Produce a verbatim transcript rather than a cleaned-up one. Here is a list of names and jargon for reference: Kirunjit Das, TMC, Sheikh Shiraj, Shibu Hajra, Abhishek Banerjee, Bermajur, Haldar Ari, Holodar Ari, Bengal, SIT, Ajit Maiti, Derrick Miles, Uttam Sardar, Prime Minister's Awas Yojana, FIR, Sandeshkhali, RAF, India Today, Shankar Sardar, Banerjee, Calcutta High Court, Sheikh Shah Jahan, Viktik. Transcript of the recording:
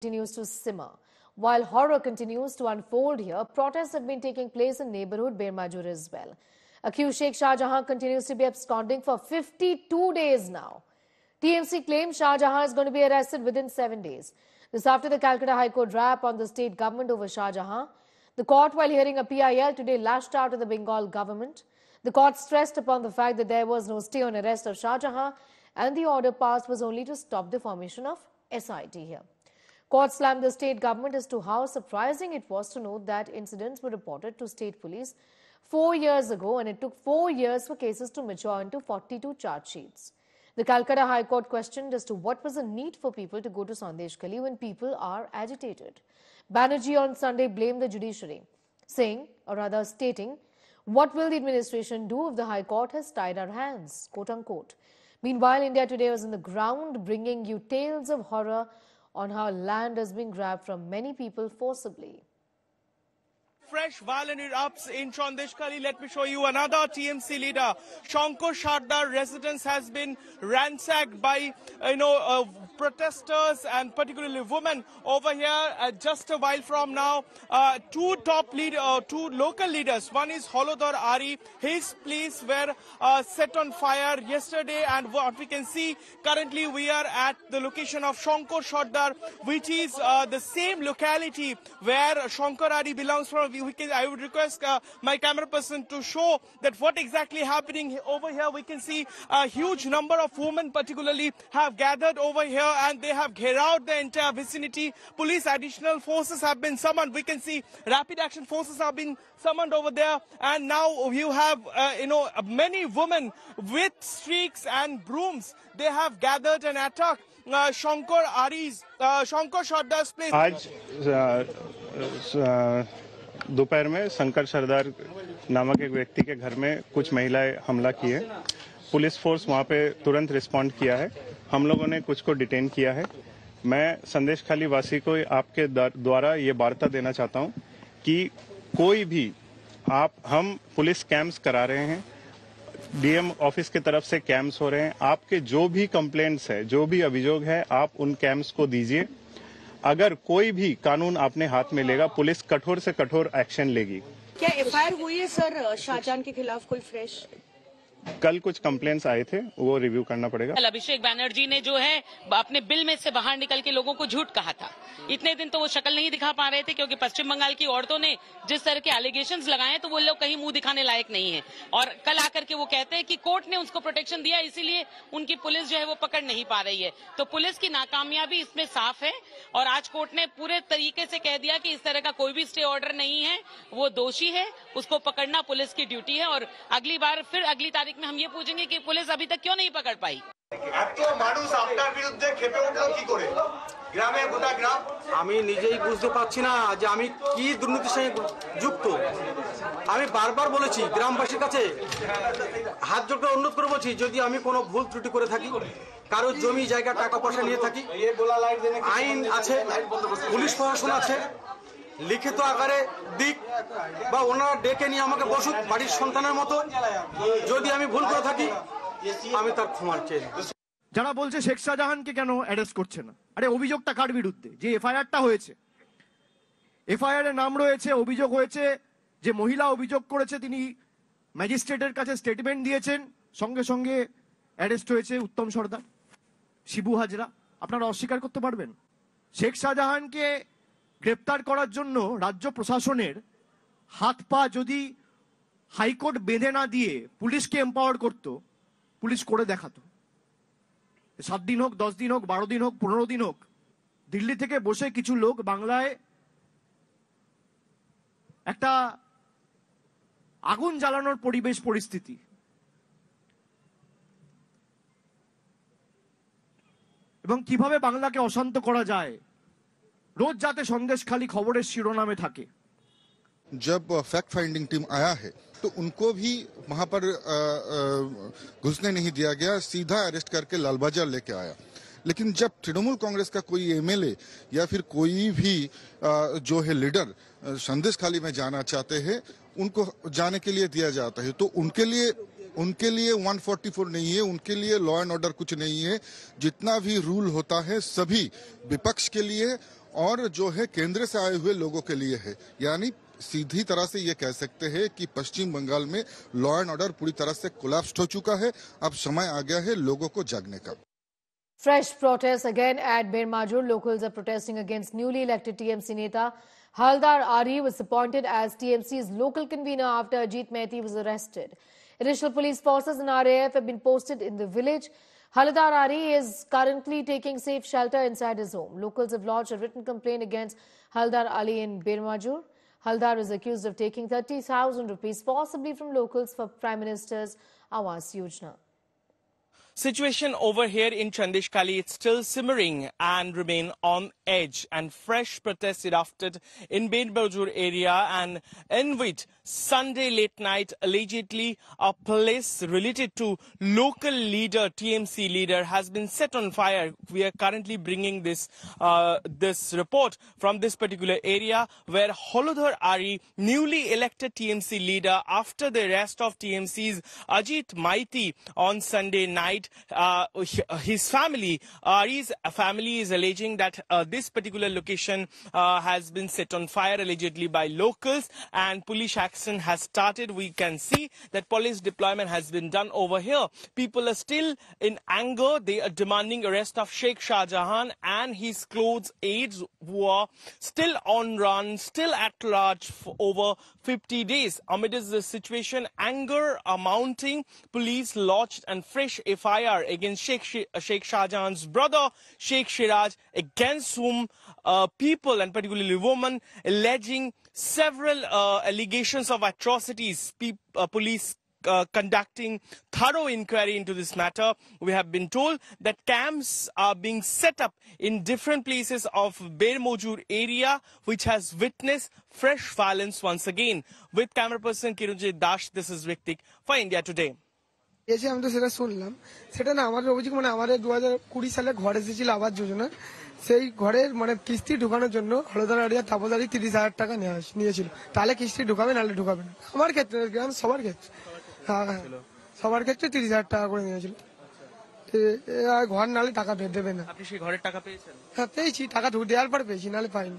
continues to simmer. While horror continues to unfold here, protests have been taking place in neighborhood Bermajur as well. Accused Sheikh Shah Jahan continues to be absconding for fifty-two days now. T M C claims Shah Jahan is going to be arrested within seven days. This after the Calcutta High Court rap on the state government over Shah Jahan. The court, while hearing a P I L today, lashed out at the Bengal government. The court stressed upon the fact that there was no stay on arrest of Shah Jahan and the order passed was only to stop the formation of S I T here. Court slammed the state government as to how surprising it was to note that incidents were reported to state police four years ago and it took four years for cases to mature into forty-two charge sheets. The Calcutta High Court questioned as to what was the need for people to go to Sandeshkhali when people are agitated. Banerjee on Sunday blamed the judiciary, saying, or rather stating, "What will the administration do if the High Court has tied our hands?" quote unquote. Meanwhile, India Today was on the ground bringing you tales of horror on how land has been grabbed from many people forcibly. Fresh violent erupts in Sandeshkhali. Let me show you another T M C leader. Shankar Sardar residence has been ransacked by, you know, uh, protesters and particularly women over here. Uh, just a while from now, uh, two top leader, uh, two local leaders. One is Holodar Ari. His place were uh, set on fire yesterday, and what we can see currently, we are at the location of Shankar Sardar, which is uh, the same locality where Shankar Ari belongs from. We can, I would request uh, my camera person to show that what exactly happening over here. We can see a huge number of women particularly have gathered over here and they have out the entire vicinity. Police additional forces have been summoned. We can see rapid action forces have been summoned over there, and now you have uh, you know many women with streaks and brooms. They have gathered and attacked uh, Shankar Ari's uh, Shankar Shardar's place. Aaj, uh, uh, दोपहर में शंकर सरदार नामक एक व्यक्ति के घर में कुछ महिलाएं हमला किए। पुलिस फोर्स वहां पे तुरंत रिस्पॉन्ड किया है। हम लोगों ने कुछ को डिटेन किया है। मैं संदेशखाली वासी को आपके द्वारा ये वार्ता देना चाहता हूं कि कोई भी आप हम पुलिस कैंप्स करा रहे हैं, डीएम ऑफिस की तरफ से कैंप्स हो रहे हैं। आपके जो भी कंप्लेंट्स है, जो भी अभियोग है, आप उन कैंप्स को दीजिए। अगर कोई भी कानून अपने हाथ में लेगा, पुलिस कठोर से कठोर एक्शन लेगी। क्या एफआईआर हुई है सर शाहजहां के खिलाफ कोई फ्रेश? कल कुछ कंप्लेंट्स आए थे, वो रिव्यू करना पड़ेगा। अभिषेक बैनर्जी ने जो है अपने बिल में से बाहर निकल के लोगों को झूठ कहा था। इतने दिन तो वो शक्ल नहीं दिखा पा रहे थे क्योंकि पश्चिम बंगाल की औरतों ने जिस तरह के एलिगेशंस लगाए तो वो लोग कहीं मुंह दिखाने लायक नहीं है, और कल आकर के वो कहते हैं कि कोर्ट ने उसको प्रोटेक्शन दिया इसीलिए उनकी पुलिस जो है वो पकड़ नहीं पा रही है। तो पुलिस की नाकामयाबी इसमें साफ है, और आज कोर्ट ने पूरे तरीके से कह दिया कि इस तरह का कोई भी स्टे ऑर्डर नहीं है, वो दोषी है, उसको पकड़ना पुलिस की ड्यूटी है। और अगली बार फिर अगली तारीख में हम ये पूछेंगे कि पुलिस अभी तक क्यों नहीं पकड़ पाई। আমি নিজেই বুঝতে পারছি না যে আমি কি দুর্নীতির সঙ্গে যুক্ত। আমি বারবার বলেছি গ্রামবাসীর কাছে হাত জোড় অনুরোধ করে বলছি, যদি আমি কোনো ভুল ত্রুটি করে থাকি, কারো জমি জায়গা টাকা পয়সা নিয়ে থাকি, আইন আছে, পুলিশ প্রশাসন আছে, লিখিত আকারে দিক বা ওনারা ডেকে নিয়ে আমাকে বসুক বাড়ির সন্তানের মতো। যদি আমি ভুল করে থাকি আমি তার ক্ষমা চাই। যারা বলছে শেখ শাহজাহানকে কেন অ্যারেস্ট করছে না, আরে অভিযোগটা কার বিরুদ্ধে? যে এফআইআরটা হয়েছে, এফআইআর এর নাম রয়েছে, অভিযোগ হয়েছে, যে মহিলা অভিযোগ করেছে তিনি ম্যাজিস্ট্রেটের কাছে স্টেটমেন্ট দিয়েছেন, সঙ্গে সঙ্গে অ্যারেস্ট হয়েছে উত্তম সর্দার, শিবু হাজরা। আপনারা অস্বীকার করতে পারবেন? শেখ শাহজাহানকে গ্রেপ্তার করার জন্য রাজ্য প্রশাসনের হাত পা যদি হাইকোর্ট বেঁধে না দিয়ে পুলিশকে এম্পাওয়ার করত, পুলিশ করে দেখাতো। সাত দিন হোক, দশ দিন হোক, বারো দিন হোক, পনেরো দিন হোক, দিল্লি থেকে বসে কিছু লোক বাংলায় একটা আগুন জ্বালানোর পরিবেশ পরিস্থিতি। এবং কিভাবে বাংলাকে অশান্ত করা যায়, रोज जाते संदेशखाली खबरें शिरोनामे थाके। जब फैक्ट फाइंडिंग टीम आया है तो उनको भी वहां पर घुसने नहीं दिया गया, सीधा अरेस्ट करके लाल बाजार लेके आया। लेकिन जब तृणमूल कांग्रेस का कोई एमएलए या फिर कोई भी आ, जो है लीडर संदेशखाली में जाना चाहते हैं, उनको जाने के लिए दिया जाता है। तो उनके लिए उनके लिए एक सौ चौवालीस नहीं है, उनके लिए लॉ एंड ऑर्डर कुछ नहीं है। जितना भी रूल होता है सभी विपक्ष के लिए और जो है केंद्र से आए हुए लोगों के लिए है। यानी सीधी तरह से ये कह सकते हैं कि पश्चिम बंगाल में लॉ एंड ऑर्डर पूरी तरह से कोलैप्स्ड हो चुका है। अब समय आ गया है लोगों को जागने का। Fresh protests again at Bermajur. Locals are protesting against newly elected T M C neta Haldar Ari was appointed as T M C's local convener after Ajit Maiti was arrested. Additional police forces and R A F have been posted in the village. Holodar Ari is currently taking safe shelter inside his home. Locals have lodged a written complaint against Haldar Ali in Bermajur. Haldar is accused of taking thirty thousand rupees, possibly from locals, for Prime Minister's Awas Yojana. Situation over here in Sandeshkhali, it's still simmering and remain on edge, and fresh protests erupted in Bengal area, and in which Sunday late night allegedly a place related to local leader, T M C leader, has been set on fire. We are currently bringing this uh, this report from this particular area where Holodar Ari, newly elected T M C leader after the arrest of T M C's Ajit Maiti on Sunday night. Uh, his family, Ari's family, is alleging that uh, this particular location uh, has been set on fire allegedly by locals, and police action has started. We can see that police deployment has been done over here. People are still in anger. They are demanding arrest of Sheikh Shah Jahan and his close aides, who are still on run, still at large for over fifty days. Amidst the situation, anger are mounting. Police lodged and fresh F I R against Sheikh, Sh Sheikh Shah Jahan's brother, Sheikh Shiraj, against whom uh, people and particularly women alleging several uh, allegations of atrocities. Pe uh, police uh, conducting thorough inquiry into this matter. We have been told that camps are being set up in different places of Bermajur area, which has witnessed fresh violence once again. With camera person Kirunjit Das, this is Viktik for India Today. এসে আমি তো সেটা শুনলাম, সেটা না আমার অভিযোগ মানে আমাদের দু হাজার কুড়ি সালে ঘর এসেছিল আবাস যোজনা, সেই ঘরের মানে কিস্তি ঢুকানোর জন্য হলদার আড়িয়া তাপদারি তিরিশ হাজার টাকা নিয়েছিল, তাহলে কিস্তি ঢুকাবে নাহলে ঢুকাবে না। আমার ক্ষেত্রে গ্রাম সবার ক্ষেত্রে সবার ক্ষেত্রে তিরিশ হাজার টাকা করে নিয়েছিল, ঘর নাহলে টাকা পেয়ে দেবে না। আপনি সেই ঘরের টাকা পেয়েছেন? হ্যাঁ পেয়েছি, টাকা দেওয়ার পর পেয়েছি, নাহলে পাইনি।